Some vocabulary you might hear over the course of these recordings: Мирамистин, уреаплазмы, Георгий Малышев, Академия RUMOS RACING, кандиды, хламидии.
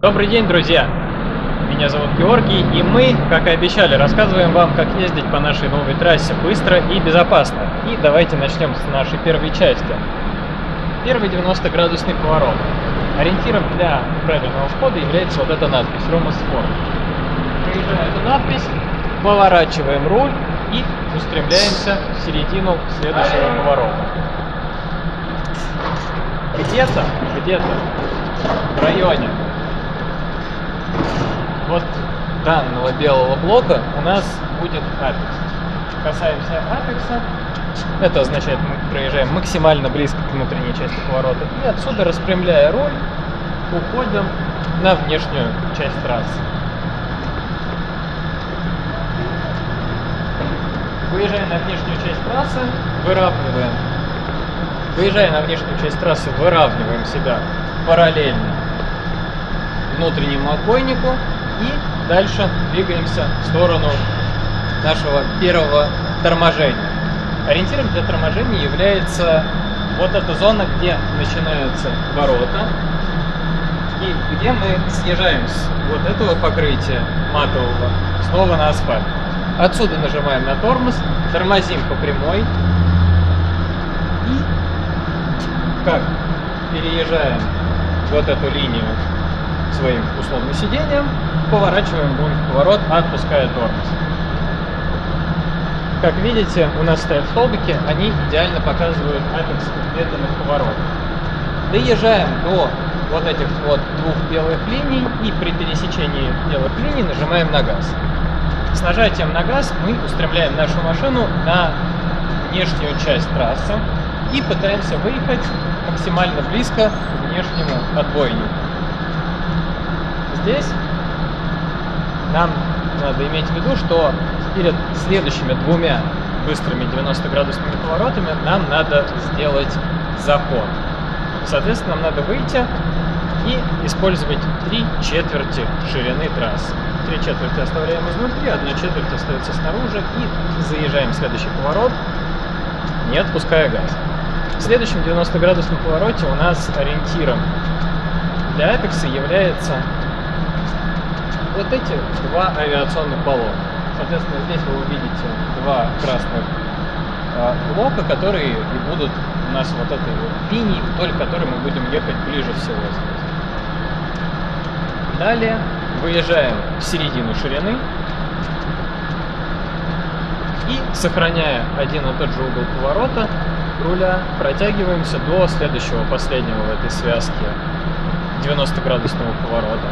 Добрый день, друзья! Меня зовут Георгий, и мы, как и обещали, рассказываем вам, как ездить по нашей новой трассе быстро и безопасно. И давайте начнем с нашей первой части. Первый 90-градусный поворот. Ориентиром для правильного входа является вот эта надпись «RUMOS RACING». Проезжая эту надпись, поворачиваем руль и устремляемся в середину следующего поворота. Где-то в районе вот данного белого блока у нас будет апекс. Касаемся апекса. Это означает, мы проезжаем максимально близко к внутренней части поворота. И отсюда, распрямляя руль, уходим на внешнюю часть трассы. Выезжая на внешнюю часть трассы, выравниваем. Выезжая на внешнюю часть трассы, выравниваем себя параллельно внутреннему отбойнику и дальше двигаемся в сторону нашего первого торможения. Ориентиром для торможения является вот эта зона, где начинаются ворота и где мы съезжаем с вот этого покрытия матового снова на асфальт. Отсюда нажимаем на тормоз, тормозим по прямой и переезжаем вот эту линию своим условным сиденьем, поворачиваем руль в поворот, отпуская тормоз. Как видите, у нас стоят столбики, они идеально показывают апекс медленных поворотов. Доезжаем до вот этих вот двух белых линий и при пересечении белых линий нажимаем на газ. С нажатием на газ мы устремляем нашу машину на внешнюю часть трассы и пытаемся выехать максимально близко к внешнему отбойнику. Здесь нам надо иметь в виду, что перед следующими двумя быстрыми 90-градусными поворотами нам надо сделать заход. Соответственно, нам надо выйти и использовать 3/4 ширины трассы. 3/4 оставляем изнутри, 1/4 остается снаружи и заезжаем в следующий поворот, не отпуская газ. В следующем 90-градусном повороте у нас ориентиром для апекса является вот эти два авиационных баллона. Соответственно, здесь вы увидите два красных блока, которые и будут у нас вот этой вот линии, вдоль которой мы будем ехать ближе всего здесь. Далее выезжаем в середину ширины и, сохраняя один и тот же угол поворота руля, протягиваемся до следующего, последнего в этой связке 90-градусного поворота.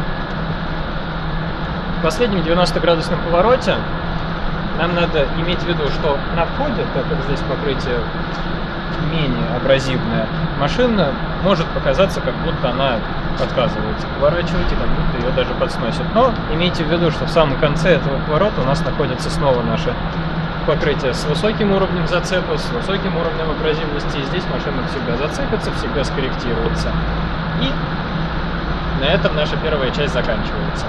В последнем 90-градусном повороте нам надо иметь в виду, что на входе, так как здесь покрытие менее абразивное, машина может показаться, как будто она отказывается поворачивать и как будто ее даже подсносит. Но имейте в виду, что в самом конце этого поворота у нас находится снова наше покрытие с высоким уровнем зацепа, с высоким уровнем абразивности. И здесь машина всегда зацепится, всегда скорректируется. И на этом наша первая часть заканчивается.